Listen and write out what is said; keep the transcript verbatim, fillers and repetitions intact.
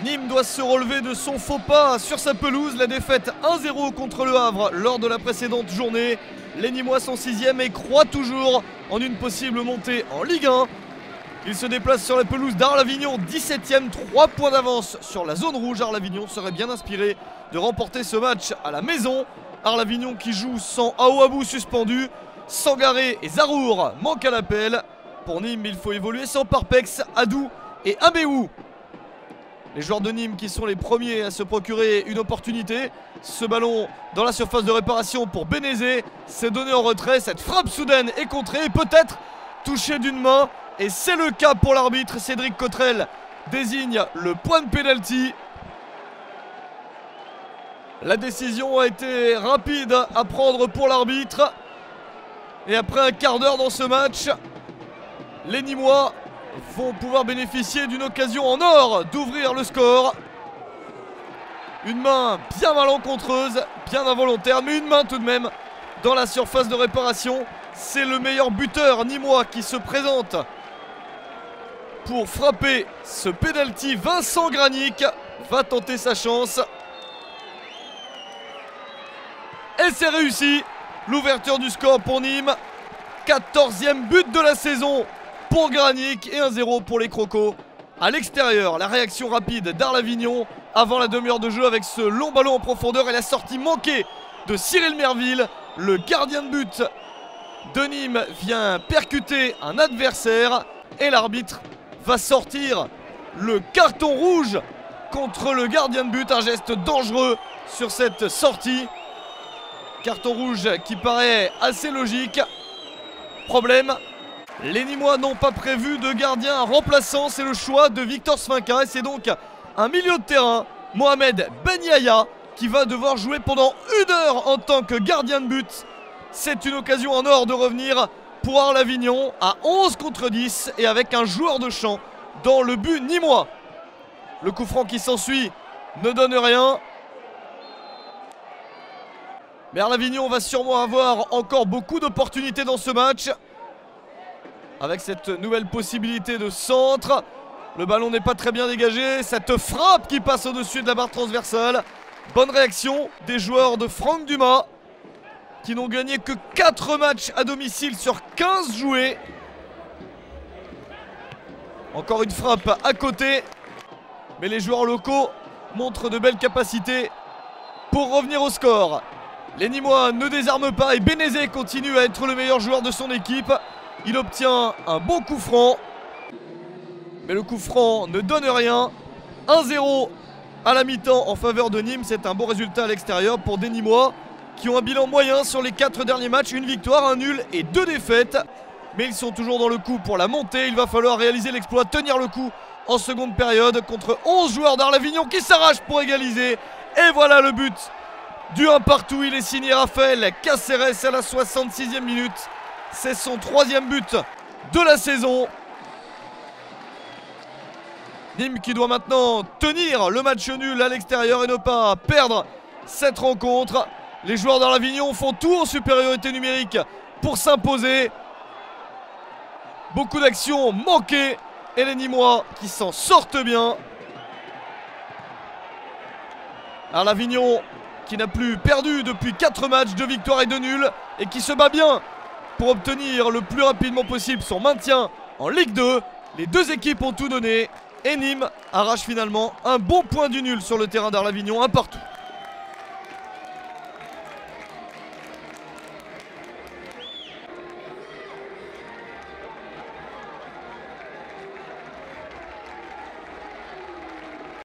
Nîmes doit se relever de son faux pas sur sa pelouse. La défaite un zéro contre le Havre lors de la précédente journée. Les Nîmois sont sixième et croient toujours en une possible montée en Ligue un. Ils se déplacent sur la pelouse d'Arles-Avignon, dix-septième, trois points d'avance sur la zone rouge. Arles-Avignon serait bien inspiré de remporter ce match à la maison. Arles-Avignon qui joue sans Aouabou suspendu. Sangaré et Zarour manquent à l'appel. Pour Nîmes, il faut évoluer sans Parpex, Hadou et Abeou. Les joueurs de Nîmes qui sont les premiers à se procurer une opportunité. Ce ballon dans la surface de réparation pour Bénézet. C'est donné en retrait. Cette frappe soudaine est contrée, peut-être touchée d'une main. Et c'est le cas pour l'arbitre. Cédric Cottrel désigne le point de pénalty. La décision a été rapide à prendre pour l'arbitre. Et après un quart d'heure dans ce match, les Nîmois vont pouvoir bénéficier d'une occasion en or d'ouvrir le score. Une main bien malencontreuse, bien involontaire, mais une main tout de même dans la surface de réparation. C'est le meilleur buteur nîmois qui se présente pour frapper ce pénalty. Vincent Gragnic va tenter sa chance. Et c'est réussi, l'ouverture du score pour Nîmes. quatorzième but de la saison pour Gragnic et un zéro pour les Crocos. À l'extérieur, la réaction rapide d'Arles-Avignon avant la demi-heure de jeu avec ce long ballon en profondeur et la sortie manquée de Cyrille Merville. Le gardien de but de Nîmes vient percuter un adversaire et l'arbitre va sortir le carton rouge contre le gardien de but. Un geste dangereux sur cette sortie. Carton rouge qui paraît assez logique. Problème, les Nîmois n'ont pas prévu de gardien remplaçant. C'est le choix de Victor Svinka et c'est donc un milieu de terrain, Mohamed Benyaya, qui va devoir jouer pendant une heure en tant que gardien de but. C'est une occasion en or de revenir pour Arles-Avignon à onze contre dix et avec un joueur de champ dans le but nîmois. Le coup franc qui s'ensuit ne donne rien. Mais Arles-Avignon va sûrement avoir encore beaucoup d'opportunités dans ce match. Avec cette nouvelle possibilité de centre. Le ballon n'est pas très bien dégagé. Cette frappe qui passe au-dessus de la barre transversale. Bonne réaction des joueurs de Franck Dumas, qui n'ont gagné que quatre matchs à domicile sur quinze joués. Encore une frappe à côté. Mais les joueurs locaux montrent de belles capacités pour revenir au score. Les Nîmois ne désarment pas et Bénézet continue à être le meilleur joueur de son équipe. Il obtient un bon coup franc. Mais le coup franc ne donne rien. un zéro à la mi-temps en faveur de Nîmes. C'est un bon résultat à l'extérieur pour des Nîmois qui ont un bilan moyen sur les quatre derniers matchs. Une victoire, un nul et deux défaites. Mais ils sont toujours dans le coup pour la montée. Il va falloir réaliser l'exploit, tenir le coup en seconde période contre onze joueurs d'Arles-Avignon qui s'arrachent pour égaliser. Et voilà le but du un partout, il est signé Raphaël Caceres à la soixante-sixième minute. C'est son troisième but de la saison. Nîmes qui doit maintenant tenir le match nul à l'extérieur et ne pas perdre cette rencontre. Les joueurs d'Arles-Avignon font tout en supériorité numérique pour s'imposer. Beaucoup d'actions manquées et les Nîmois qui s'en sortent bien. Arles-Avignon qui n'a plus perdu depuis quatre matchs, deux victoires et deux nuls, et qui se bat bien pour obtenir le plus rapidement possible son maintien en Ligue deux. Les deux équipes ont tout donné et Nîmes arrache finalement un bon point du nul sur le terrain d'Arles-Avignon, un partout.